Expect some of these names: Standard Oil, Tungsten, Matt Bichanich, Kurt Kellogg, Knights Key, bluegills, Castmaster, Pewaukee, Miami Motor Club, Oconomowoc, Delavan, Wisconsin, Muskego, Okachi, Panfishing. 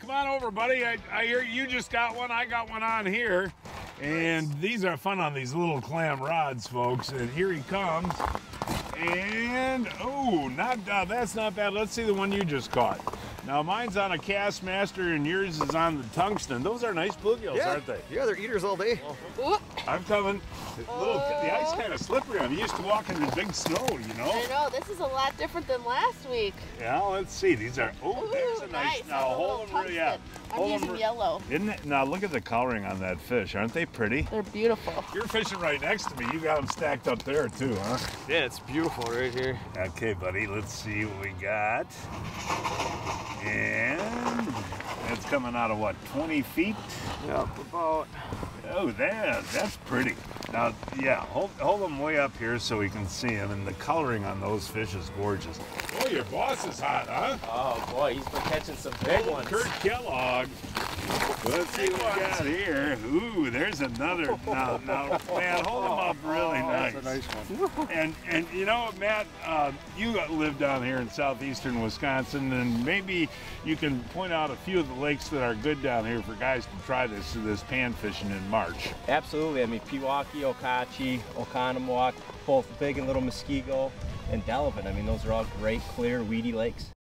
come on over, buddy. I hear you just got one. I got one on here. And these are fun on these little clam rods, folks. And here he comes. And, oh, that's not bad. Let's see the one you just caught. Now, mine's on a Castmaster and yours is on the Tungsten. Those are nice bluegills, aren't they? Yeah, they're eaters all day. Oh. I'm coming. The ice kind of slippery. I'm used to walking in the big snow, you know? I know. This is a lot different than last week. Yeah, let's see. These are, oh, there's a nice. Now, hold them. Yeah. I'm using yellow. Isn't it? Now, look at the coloring on that fish. Aren't they pretty? They're beautiful. You're fishing right next to me. You got them stacked up there, too, huh? Yeah, it's beautiful right here. Okay, buddy. Let's see what we got. And that's coming out of, what, 20 feet? Yep, about. Oh, that's pretty. Now, yeah, hold them way up here so we can see them, and the coloring on those fish is gorgeous. Oh, your boss is hot, huh? Oh, boy, he's been catching some big ones. Kurt Kellogg. Let's see what we got here. Ooh, there's another. Now, man, hold them up really nice. That's a nice one. And you know, Matt, you live down here in southeastern Wisconsin, and maybe you can point out a few of the lakes that are good down here for guys to try this pan fishing in March. Absolutely. I mean, Pewaukee, Okachi, Oconomowoc, both Big and Little Muskego, and Delavan. I mean, those are all great, clear, weedy lakes.